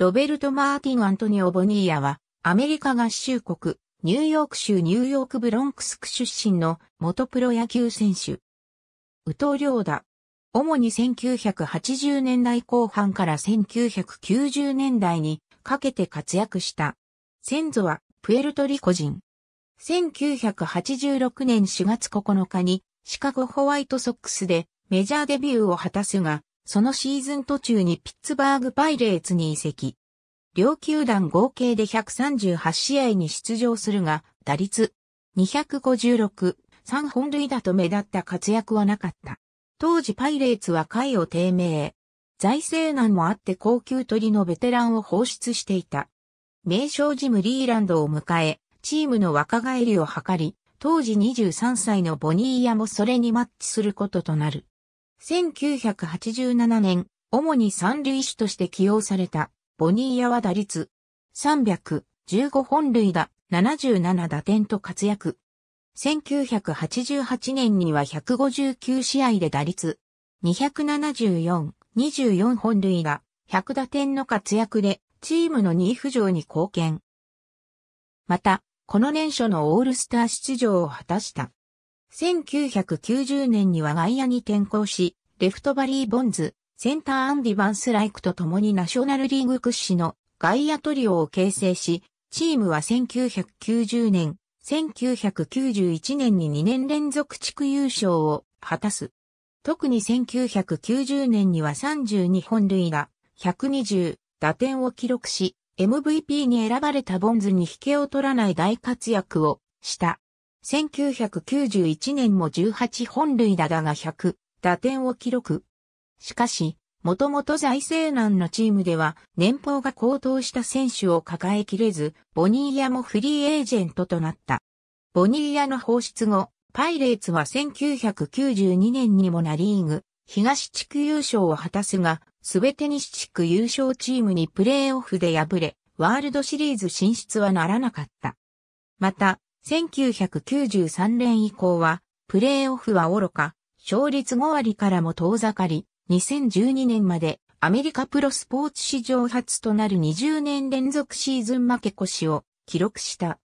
ロベルト・マーティン・アントニオ・ボニーヤは、アメリカ合衆国、ニューヨーク州ニューヨークブロンクス区出身の元プロ野球選手。右投両打。主に1980年代後半から1990年代にかけて活躍した。先祖はプエルトリコ人。1986年4月9日にシカゴホワイトソックスでメジャーデビューを果たすが、そのシーズン途中にピッツバーグパイレーツに移籍。両球団合計で138試合に出場するが、打率.256、3本塁打と目立った活躍はなかった。当時パイレーツは下位を低迷。財政難もあって高給取りのベテランを放出していた。名将ジム・リーランドを迎え、チームの若返りを図り、当時23歳のボニーヤもそれにマッチすることとなる。1987年、主に三塁手として起用された、ボニーヤは打率.300、15本塁打、77打点と活躍。1988年には159試合で打率.274、24本塁打、100打点の活躍で、チームの2位浮上に貢献。また、この年初のオールスター出場を果たした。1990年には外野に転向し、レフトバリー・ボンズ、センターアンディ・バンスライクと共にナショナルリーグ屈指の外野トリオを形成し、チームは1990年、1991年に2年連続地区優勝を果たす。特に1990年には32本塁打、120打点を記録し、MVP に選ばれたボンズに引けを取らない大活躍をした。1991年も18本塁打だが100打点を記録。しかし、もともと財政難のチームでは年俸が高騰した選手を抱えきれず、ボニーヤもフリーエージェントとなった。ボニーヤの放出後、パイレーツは1992年にもナリーグ東地区優勝を果たすが、すべて西地区優勝チームにプレーオフで敗れ、ワールドシリーズ進出はならなかった。また、1993年以降は、プレーオフはおろか、勝率5割からも遠ざかり、2012年までアメリカプロスポーツ史上初となる20年連続シーズン負け越しを記録した。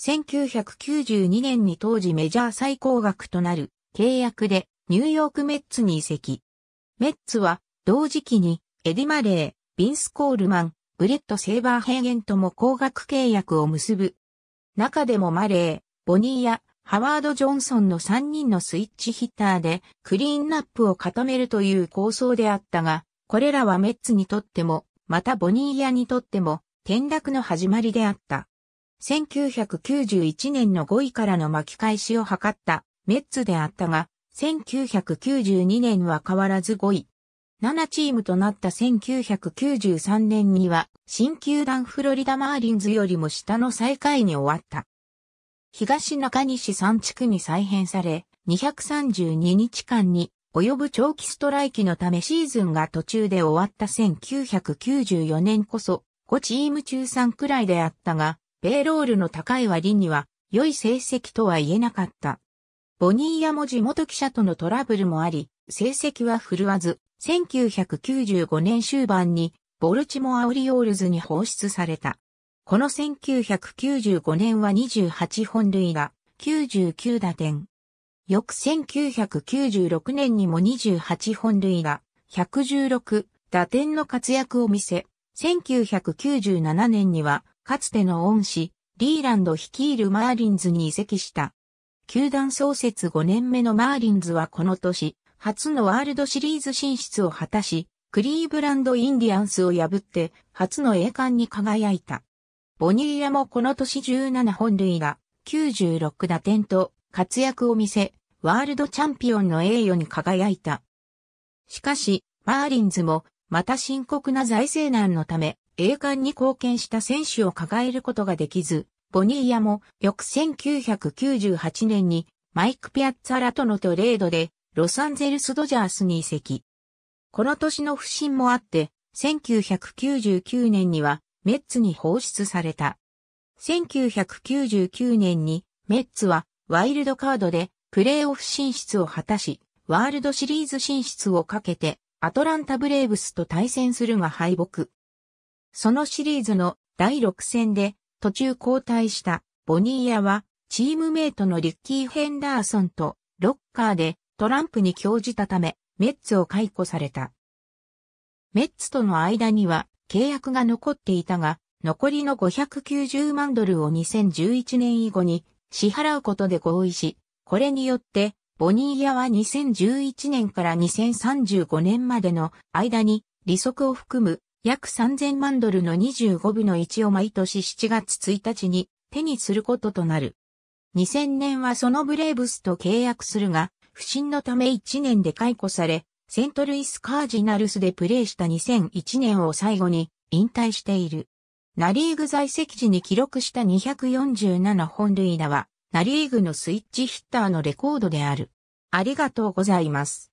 1992年に当時メジャー最高額となる契約でニューヨークメッツに移籍。メッツは同時期にエディ・マレー、ビンス・コールマン、ブレット・セーバーヘーゲンとも高額契約を結ぶ。中でもマレー、ボニーヤ、ハワード・ジョンソンの3人のスイッチヒッターでクリーンナップを固めるという構想であったが、これらはメッツにとっても、またボニーヤにとっても、転落の始まりであった。1991年の5位からの巻き返しを図ったメッツであったが、1992年は変わらず5位。7チームとなった1993年には、新球団フロリダマーリンズよりも下の最下位に終わった。東中西3地区に再編され、232日間に及ぶ長期ストライキのためシーズンが途中で終わった1994年こそ、5チーム中3くらいであったが、ペイロールの高い割には、良い成績とは言えなかった。ボニーヤも地元記者とのトラブルもあり、成績は振るわず、1995年終盤にボルチモア・オリオールズに放出された。この1995年は28本塁打、99打点。翌1996年にも28本塁打、116打点の活躍を見せ、1997年にはかつての恩師、リーランド率いるマーリンズに移籍した。球団創設5年目のマーリンズはこの年、初のワールドシリーズ進出を果たし、クリーブランド・インディアンスを破って、初の栄冠に輝いた。ボニーヤもこの年17本塁打、96打点と活躍を見せ、ワールドチャンピオンの栄誉に輝いた。しかし、マーリンズも、また深刻な財政難のため、栄冠に貢献した選手を抱えることができず、ボニーヤも、翌1998年に、マイク・ピアッツァラとのトレードで、ロサンゼルス・ドジャースに移籍。この年の不振もあって、1999年にはメッツに放出された。1999年にメッツはワイルドカードでプレーオフ進出を果たし、ワールドシリーズ進出をかけてアトランタ・ブレーブスと対戦するが敗北。そのシリーズの第6戦で途中交代したボニーヤはチームメイトのリッキー・ヘンダーソンとロッカーでトランプに興じたためメッツを解雇された。メッツとの間には契約が残っていたが残りの590万ドルを2011年以後に支払うことで合意し、これによってボニーヤは2011年から2035年までの間に利息を含む約3000万ドルの25分の1を毎年7月1日に手にすることとなる。2000年はそのブレーブスと契約するが、不振のため1年で解雇され、セントルイスカージナルスでプレーした2001年を最後に引退している。ナリーグ在籍時に記録した247本塁打は、ナリーグのスイッチヒッターのレコードである。ありがとうございます。